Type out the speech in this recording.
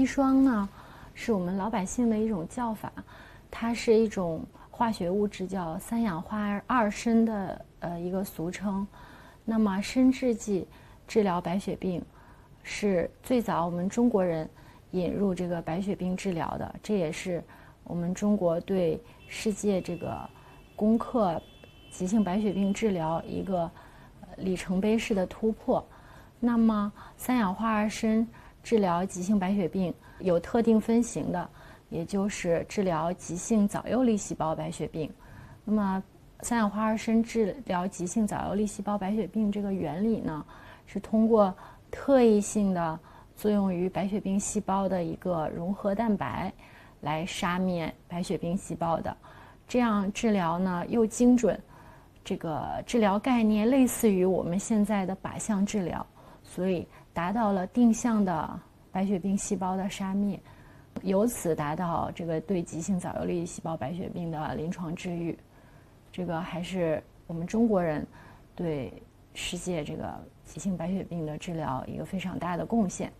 砒霜呢，是我们老百姓的一种叫法，它是一种化学物质，叫三氧化二砷的一个俗称。那么砷制剂治疗白血病，是最早我们中国人引入这个白血病治疗的，这也是我们中国对世界这个攻克急性白血病治疗一个里程碑式的突破。那么三氧化二砷治疗急性白血病有特定分型的，也就是治疗急性早幼粒细胞白血病。那么三氧化二砷治疗急性早幼粒细胞白血病这个原理呢，是通过特异性的作用于白血病细胞的一个融合蛋白来杀灭白血病细胞的。这样治疗呢又精准，这个治疗概念类似于我们现在的靶向治疗，所以达到了定向的白血病细胞的杀灭，由此达到这个对急性早幼粒细胞白血病的临床治愈。这个还是我们中国人对世界这个急性白血病的治疗一个非常大的贡献。